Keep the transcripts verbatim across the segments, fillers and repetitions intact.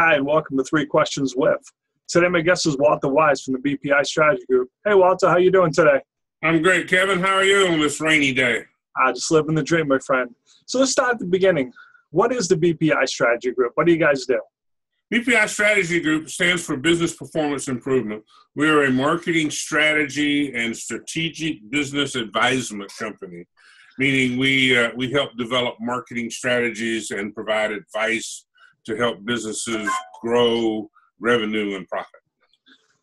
Hi, and welcome to Three Questions With. Today, my guest is Walter Wise from the B P I Strategy Group. Hey, Walter, how you doing today? I'm great, Kevin. How are you on this rainy day? I just living the dream, my friend. So let's start at the beginning. What is the B P I Strategy Group? What do you guys do? B P I Strategy Group stands for Business Performance Improvement. We are a marketing strategy and strategic business advisement company, meaning we, uh, we help develop marketing strategies and provide advice to help businesses grow revenue and profit.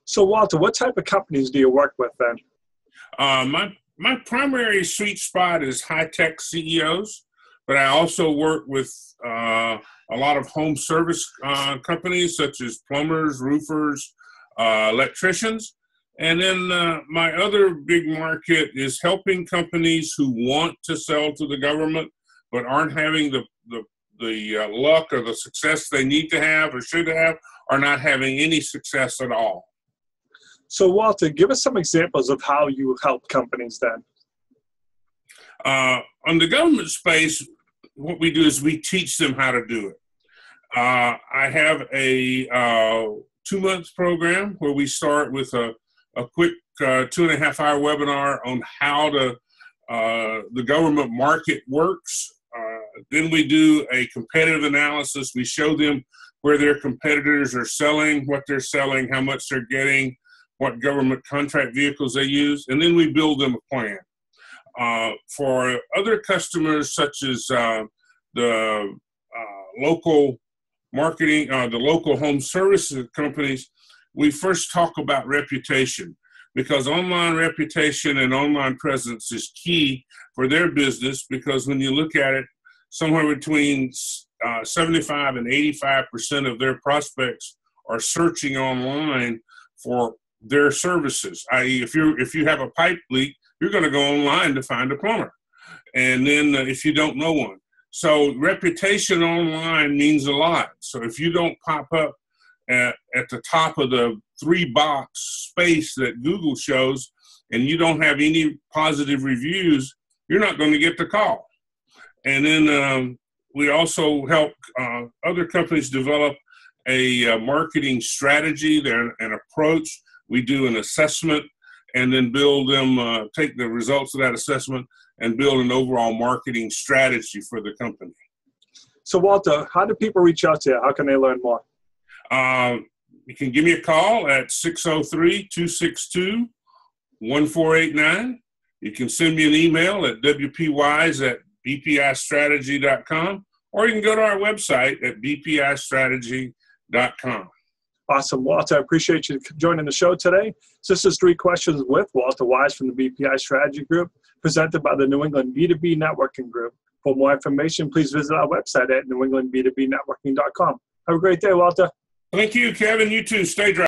So, Walter, what type of companies do you work with then? Uh, my, my primary sweet spot is high-tech C E Os, but I also work with uh, a lot of home service uh, companies such as plumbers, roofers, uh, electricians. And then uh, my other big market is helping companies who want to sell to the government but aren't having the, the, the uh, luck or the success they need to have or should have, are not having any success at all. So, Walter, give us some examples of how you help companies then. Uh, on the government space, what we do is we teach them how to do it. Uh, I have a uh, two-month program where we start with a, a quick uh, two-and-a-half-hour webinar on how to, uh, the government market works. Uh, then we do a competitive analysis. We show them where their competitors are selling, what they're selling, how much they're getting, what government contract vehicles they use, and then we build them a plan. Uh, for other customers, such as uh, the uh, local marketing, uh, the local home services companies, we first talk about reputation, because online reputation and online presence is key for their business, because when you look at it, somewhere between uh, seventy-five and eighty-five percent of their prospects are searching online for their services, that is if you if you have a pipe leak, you're going to go online to find a plumber, and then uh, if you don't know one. So reputation online means a lot. So if you don't pop up at, at the top of the three box space that Google shows, and you don't have any positive reviews, you're not going to get the call. And then um, we also help uh, other companies develop a uh, marketing strategy, their, an approach. We do an assessment and then build them, uh, take the results of that assessment and build an overall marketing strategy for the company. So, Walter, how do people reach out to you? How can they learn more? Uh, you can give me a call at six oh three, two six two, one four eight nine. You can send me an email at w p wise at b p i strategy dot com, or you can go to our website at b p i strategy dot com. Awesome, Walter. I appreciate you joining the show today. So this is Three Questions with Walter Wise from the B P I Strategy Group, presented by the New England B two B Networking Group. For more information, please visit our website at new england b two b networking dot com. Have a great day, Walter. Thank you, Kevin. You too. Stay dry.